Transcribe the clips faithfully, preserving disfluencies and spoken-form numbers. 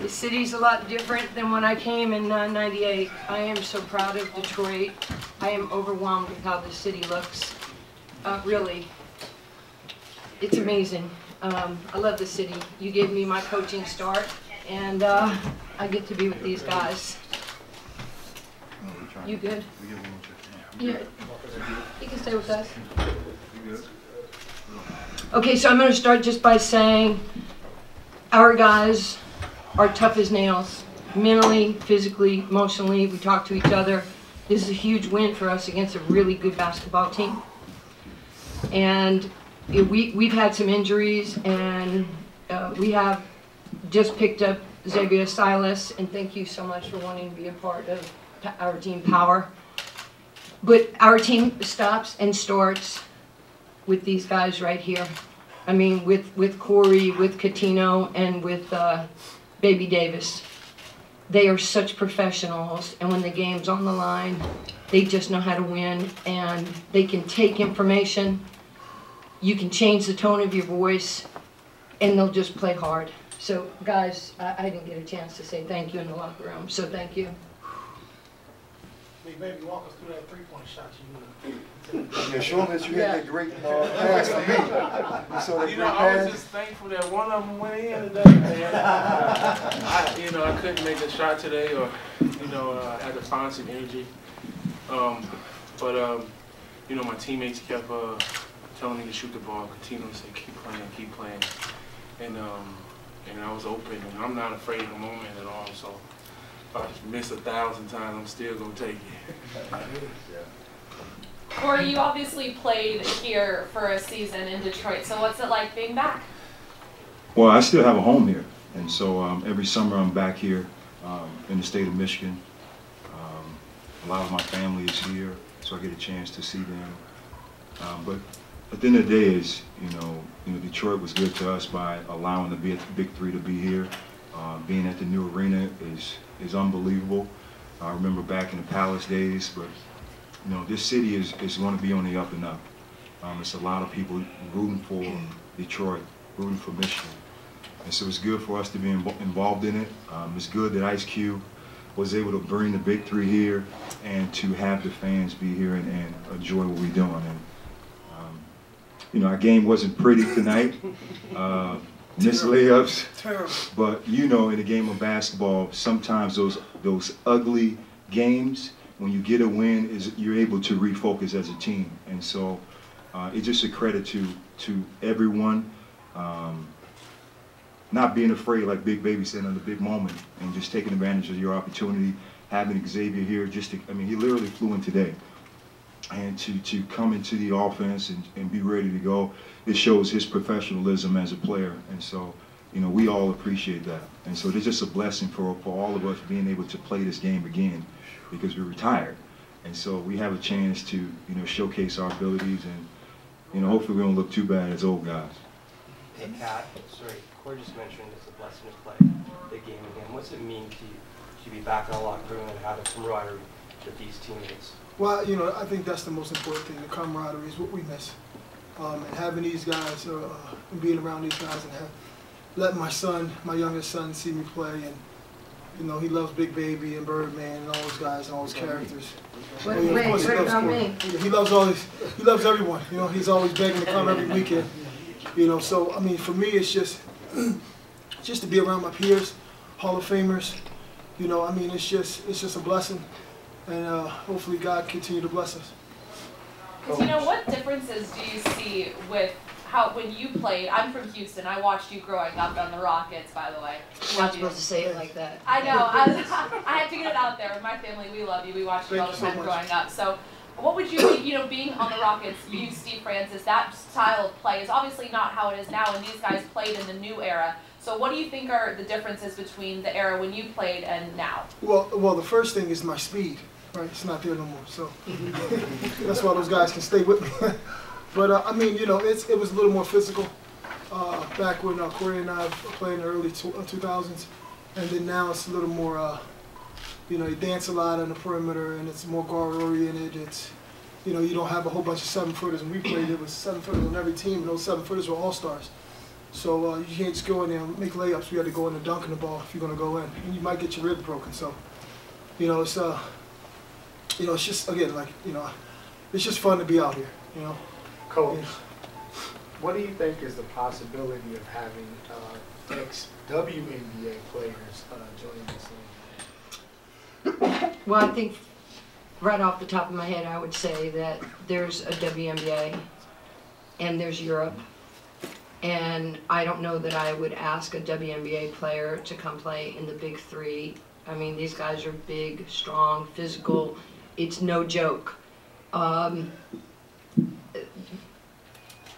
The city's a lot different than when I came in uh, ninety-eight. I am so proud of Detroit. I am overwhelmed with how the city looks. Uh, really, it's amazing. Um, I love the city. You gave me my coaching start, and uh, I get to be with these guys. You good? Yeah. You can stay with us. Okay, so I'm going to start just by saying our guys are tough as nails, mentally, physically, emotionally. We talk to each other. This is a huge win for us against a really good basketball team. And it, we, we've had some injuries, and uh, we have just picked up Xavier Silas, and thank you so much for wanting to be a part of our team Power. But our team stops and starts with these guys right here. I mean, with, with Corey, with Cuttino, and with... Uh, Baby Davis. They are such professionals, and when the game's on the line, they just know how to win, and they can take information. You can change the tone of your voice, and they'll just play hard. So guys, I, I didn't get a chance to say thank you in the locker room, so thank you. Big Baby, walk us through that three-point shot you did. Yeah, sure, that you yeah. had that great uh, pass for me. You saw that you great know, pass. I was just thankful that one of them went in today, man. I, you know, I couldn't make the shot today, or, you know, uh, I had to find some energy. Um, but, um, you know, my teammates kept uh, telling me to shoot the ball. Cuttino said, keep playing, keep playing. And, um, and I was open, and I'm not afraid of the moment at all, so. If I miss a thousand times, I'm still going to take it. Corey, you obviously played here for a season in Detroit, so what's it like being back? Well, I still have a home here, and so um, every summer I'm back here um, in the state of Michigan. Um, a lot of my family is here, so I get a chance to see them. Um, but at the end of the day, is, you know, you know, Detroit was good to us by allowing the Big three to be here. Uh, being at the new arena is is unbelievable. I remember back in the Palace days, but you know this city is is going to be on the up and up. Um, it's a lot of people rooting for Detroit, rooting for Michigan, and so it's good for us to be inv involved in it. Um, it's good that Ice Cube was able to bring the Big Three here and to have the fans be here and, and enjoy what we're doing. And um, you know, our game wasn't pretty tonight. Uh, Miss layups, terrible. But you know, in a game of basketball, sometimes those those ugly games, when you get a win, is you're able to refocus as a team, and so uh, it's just a credit to to everyone, um, not being afraid, like Big Baby said, on the big moment, and just taking advantage of your opportunity. Having Xavier here, just to, I mean, he literally flew in today, and to to come into the offense and, and be ready to go. It shows his professionalism as a player, and so, you know, we all appreciate that. And so it's just a blessing for, for all of us being able to play this game again, because we're retired. And so we have a chance to, you know, showcase our abilities, and, you know, hopefully we don't look too bad as old guys. Hey, Pat, sorry, Corey just mentioned it's a blessing to play the game again. What's it mean to you to be back in the locker room and have the camaraderie with these teammates? Well, you know, I think that's the most important thing. The camaraderie is what we miss. Um, and having these guys, uh, and being around these guys, and have, let my son, my youngest son, see me play, and you know he loves Big Baby and Birdman and all those guys and all those characters. What, and, wait, course, what he about me? He loves all these. He loves everyone. You know, he's always begging to come every weekend. You know, so I mean, for me, it's just, just to be around my peers, Hall of Famers. You know, I mean, it's just, it's just a blessing, and uh, hopefully God continue to bless us. You know, what differences do you see with how when you played? I'm from Houston. I watched you growing up on the Rockets, by the way. You're not supposed to say it like that. I know. I, was, I had to get it out there. With my family, we love you. We watched you all the time growing up. So what would you be, you know, being on the Rockets, you, Steve Francis, that style of play is obviously not how it is now, and these guys played in the new era. So what do you think are the differences between the era when you played and now? Well, well, the first thing is my speed. Right, it's not there no more, so that's why those guys can stay with me. But uh, I mean, you know, it's it was a little more physical uh, back when uh, Corey and I played in the early two thousands, and then now it's a little more, uh, you know, you dance a lot on the perimeter, and it's more guard oriented. It's, you know, you don't have a whole bunch of seven footers. When we played, it was seven footers on every team, and those seven footers were all stars. So uh, you can't just go in there and make layups. We had to go in and dunk in the ball if you're going to go in. And you might get your rib broken. So, you know, it's, uh, you know, it's just, again, like, you know, it's just fun to be out here, you know. Coach, yeah. What do you think is the possibility of having uh, ex W N B A players uh, joining this league? Well, I think right off the top of my head, I would say that there's a W N B A and there's Europe. And I don't know that I would ask a W N B A player to come play in the Big Three. I mean, these guys are big, strong, physical. It's no joke. Um,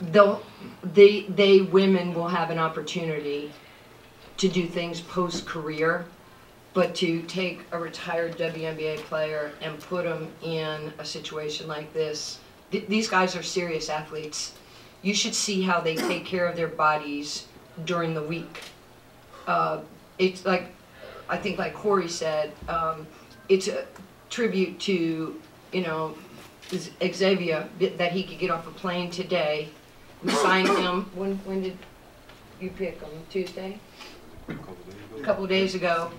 they'll, they, they women will have an opportunity to do things post-career, but to take a retired W N B A player and put them in a situation like this, th these guys are serious athletes. You should see how they take care of their bodies during the week. Uh, it's like, I think like Corey said, um, it's a tribute to, you know, Xavier, that he could get off a plane today. We signed him, when, when did you pick him, Tuesday? A couple days ago. A couple days ago.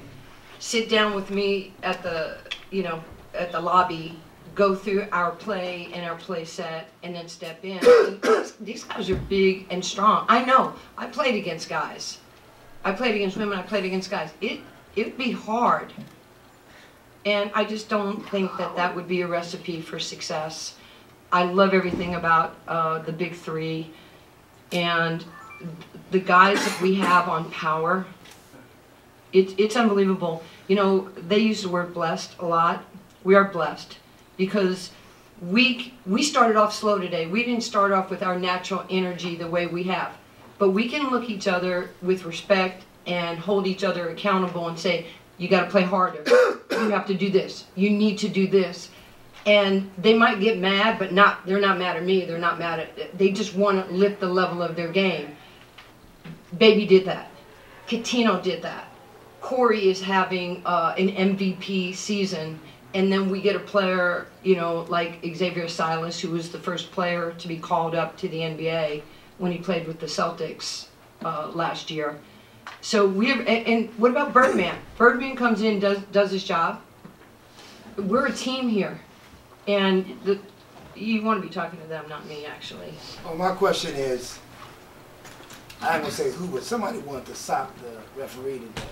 Sit down with me at the, you know, at the lobby, go through our play and our play set, and then step in. These guys are big and strong. I know. I played against guys. I played against women. I played against guys. It it'd be hard. And I just don't think that that would be a recipe for success. I love everything about uh, the Big Three, and the guys that we have on Power. It's it's unbelievable. You know, they use the word blessed a lot. We are blessed. Because we, we started off slow today. We didn't start off with our natural energy the way we have. But we can look each other with respect and hold each other accountable and say, you got to play harder. You have to do this. You need to do this. And they might get mad, but not, they're not mad at me. They're not mad at, they just want to lift the level of their game. Baby did that. Cuttino did that. Corey is having uh, an M V P season. And then we get a player, you know, like Xavier Silas, who was the first player to be called up to the N B A when he played with the Celtics uh, last year. So we have, and, and what about Birdman? Birdman comes in, does does his job. We're a team here, and the, you want to be talking to them, not me, actually. Well, my question is, I ain't gonna say who, but somebody wanted to sock the referee today.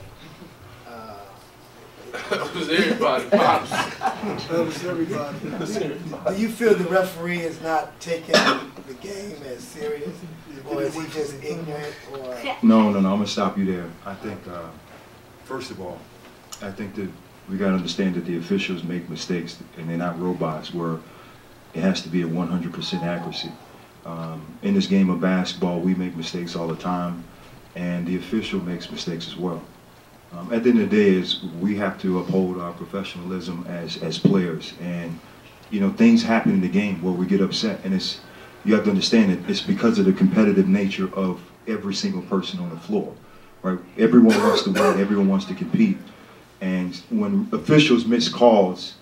Uh, That was everybody, Pops. That was everybody. Do you feel the referee is not taking the game as serious, or is he just ignorant? Or? No, no, no. I'm gonna stop you there. I think, uh, first of all, I think that we gotta understand that the officials make mistakes, and they're not robots. Where it has to be a one hundred percent accuracy. Um, in this game of basketball, we make mistakes all the time, and the official makes mistakes as well. Um, at the end of the day, is we have to uphold our professionalism as as players, and you know things happen in the game where we get upset, and it's you have to understand it. It's because of the competitive nature of every single person on the floor, right? Everyone wants to win, everyone wants to compete, and when officials miss calls,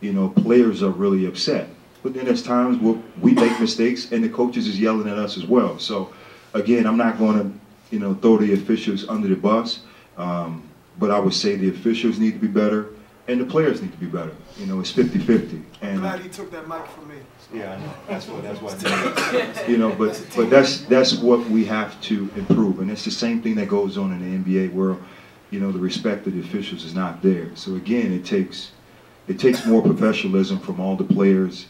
you know players are really upset. But then there's times where we make mistakes, and the coaches is yelling at us as well. So again, I'm not going to you know throw the officials under the bus. Um, But I would say the officials need to be better, and the players need to be better. You know, it's fifty fifty. And glad he took that mic from me. Yeah, I know. That's what. That's what. You know, but but that's that's what we have to improve, and it's the same thing that goes on in the N B A world. You know, the respect of the officials is not there. So again, it takes it takes more professionalism from all the players,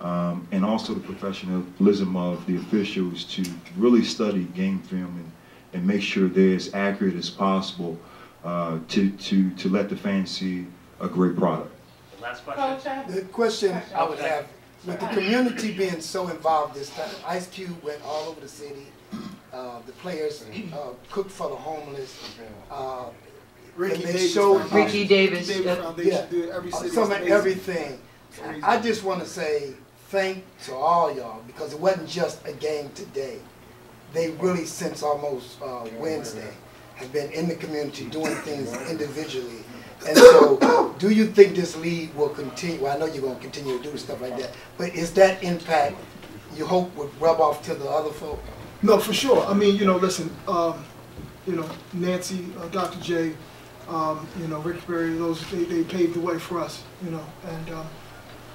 um, and also the professionalism of the officials to really study game film and and make sure they're as accurate as possible. Uh, to, to, to let the fans see a great product. The last question. The question I would have, with the community being so involved this time, Ice Cube went all over the city, uh, the players uh, cooked for the homeless, uh, Ricky Davis Foundation. Ricky Davis Foundation did every city. Some of everything. I just want to say thank to all y'all, because it wasn't just a game today. They really, since almost uh, Wednesday, have been in the community doing things individually. And so, do you think this league will continue? Well, I know you're going to continue to do stuff like that, but is that impact you hope would rub off to the other folk? No, for sure. I mean, you know, listen, um, you know, Nancy, uh, Doctor J, um, you know, Rick Berry, those, they, they paved the way for us, you know. And, um,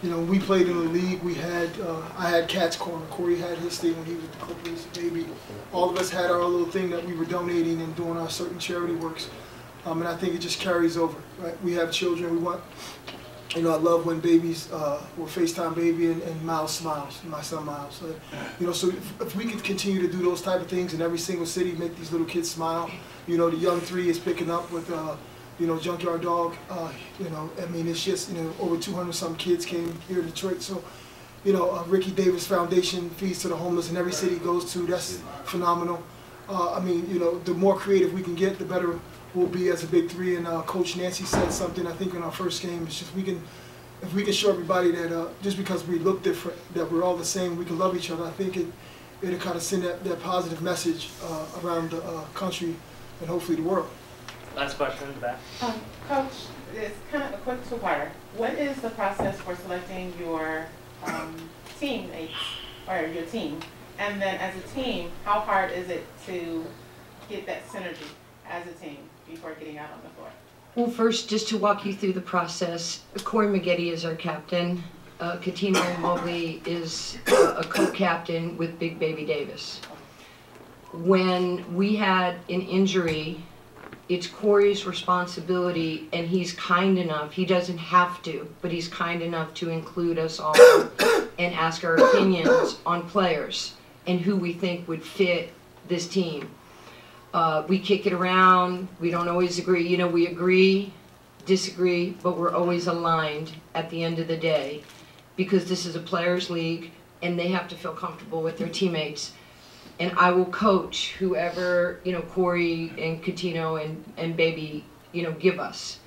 you know, we played in the league. We had, uh, I had Cat's Corner. Corey had his thing when he was the co-police baby. All of us had our little thing that we were donating and doing our certain charity works. Um, and I think it just carries over, right? We have children. We want, you know, I love when babies uh, will FaceTime baby and, and Miles smiles, my son Miles. Uh, you know, so if, if we could continue to do those type of things in every single city, make these little kids smile. You know, the young three is picking up with, uh, you know, Junkyard Dog. Uh, you know, I mean, it's just, you know, over two hundred some kids came here in Detroit. So, you know, uh, Ricky Davis Foundation feeds to the homeless in every city he goes to. That's phenomenal. Uh, I mean, you know, the more creative we can get, the better we'll be as a Big Three. And uh, Coach Nancy said something, I think, in our first game. It's just we can, if we can show everybody that uh, just because we look different, that we're all the same, we can love each other. I think it, it'll kind of send that, that positive message uh, around the uh, country and hopefully the world. Last question in the back. Um, Coach, it's kind of a quick two-parter. What is the process for selecting your um, teammates or your team? And then as a team, how hard is it to get that synergy as a team before getting out on the floor? Well, first, just to walk you through the process, Corey Maggette is our captain. Uh, Cuttino Mobley is uh, a co-captain with Big Baby Davis. When we had an injury, it's Corey's responsibility, and he's kind enough, he doesn't have to, but he's kind enough to include us all and ask our opinions on players and who we think would fit this team. Uh, we kick it around, we don't always agree, you know, we agree, disagree, but we're always aligned at the end of the day because this is a players' league and they have to feel comfortable with their teammates. And I will coach whoever, you know, Corey and Cuttino and, and Baby, you know, give us.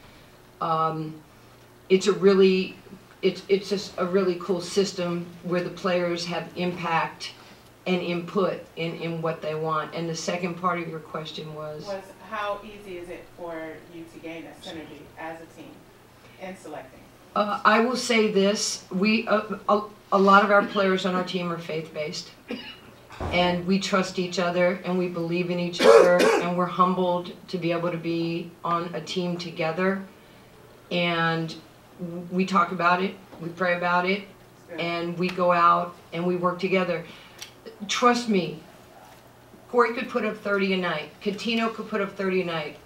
Um, it's a really, it's, it's just a really cool system where the players have impact and input in, in what they want. And the second part of your question was? Was how easy is it for you to gain a synergy as a team in selecting? Uh, I will say this, we, uh, a, a lot of our players on our team are faith-based. And we trust each other, and we believe in each other, and we're humbled to be able to be on a team together. And we talk about it, we pray about it, and we go out and we work together. Trust me, Corey could put up thirty a night, Cuttino could put up thirty a night,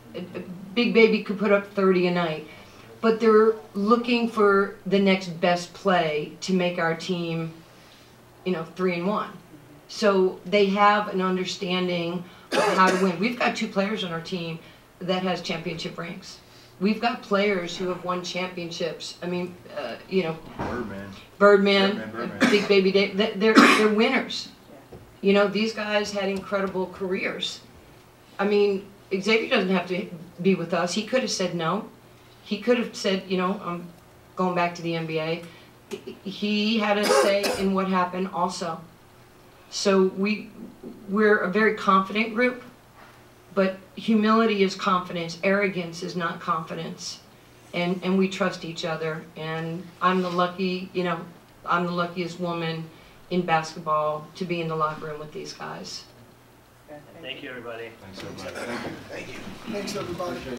Big Baby could put up thirty a night, but they're looking for the next best play to make our team, you know, three and one. So they have an understanding of how to win. We've got two players on our team that has championship ranks. We've got players who have won championships. I mean, uh, you know, Birdman, Birdman, Birdman, Birdman. Big Baby Davis. They're they're winners. You know, these guys had incredible careers. I mean, Xavier doesn't have to be with us. He could have said no. He could have said, you know, I'm going back to the N B A. He had a say in what happened also. So we, we're a very confident group, but humility is confidence. Arrogance is not confidence. And, and we trust each other. And I'm the lucky, you know, I'm the luckiest woman in basketball to be in the locker room with these guys. Thank you, everybody. Thanks, everybody. Thank you. Thanks, everybody.